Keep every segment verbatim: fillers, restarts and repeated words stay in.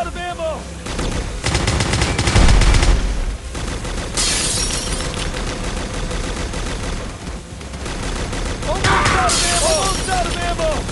out of ammo! Almost out of ammo!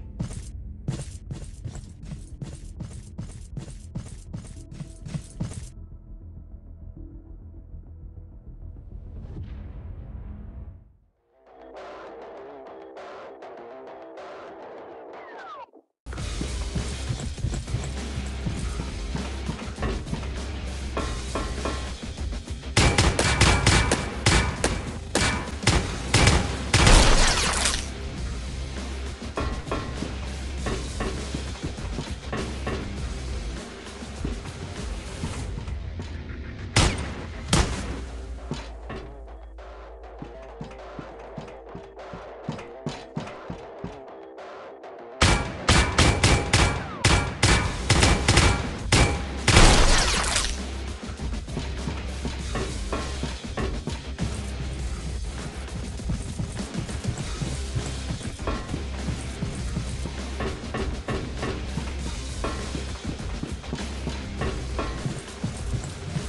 Almost out of ammo! About out of ammo! I got one for you! Damn it!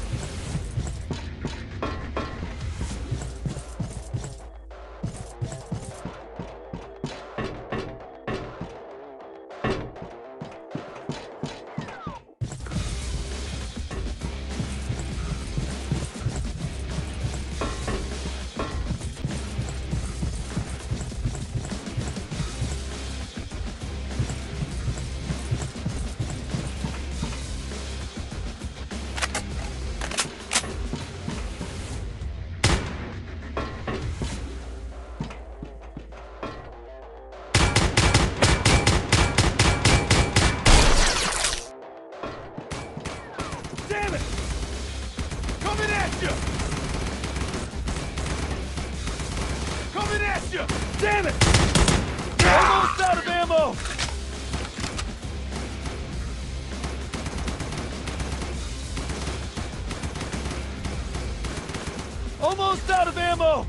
Ah! Coming at you! Damn it! Ah! Almost out of ammo! Almost out of ammo!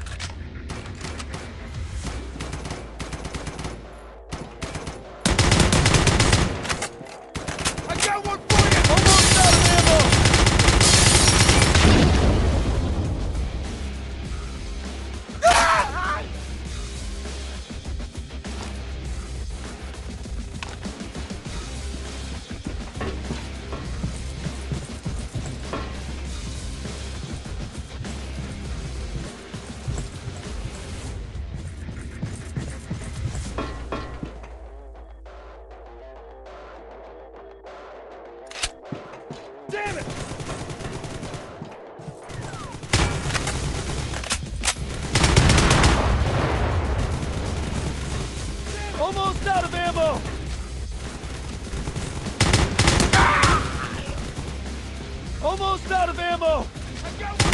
I got one for you! Almost out of ammo! Damn it! Almost out of ammo! Ah! Almost out of ammo! I got one!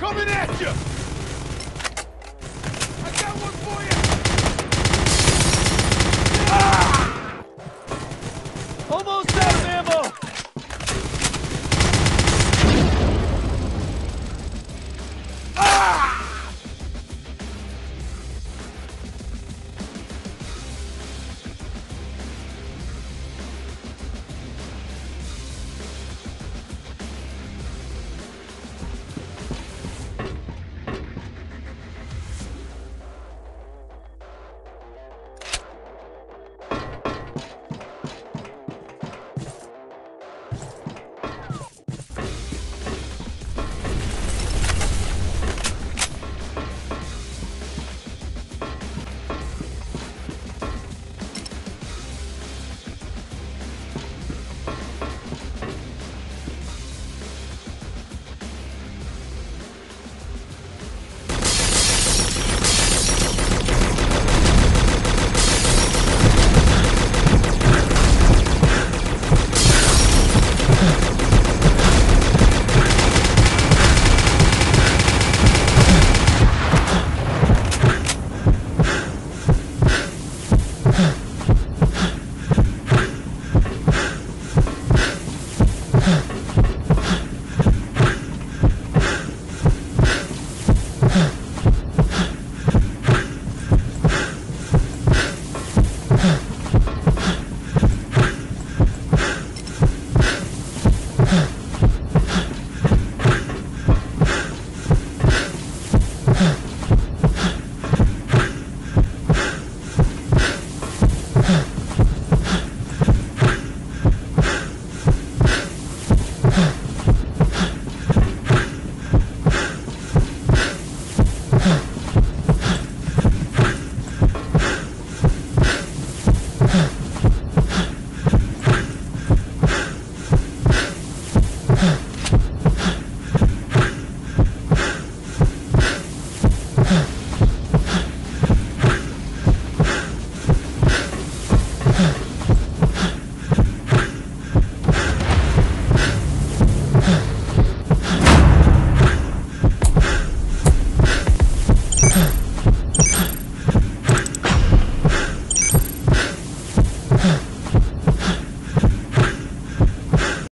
Coming at you! I got one for you! Ah! Almost out of ammo!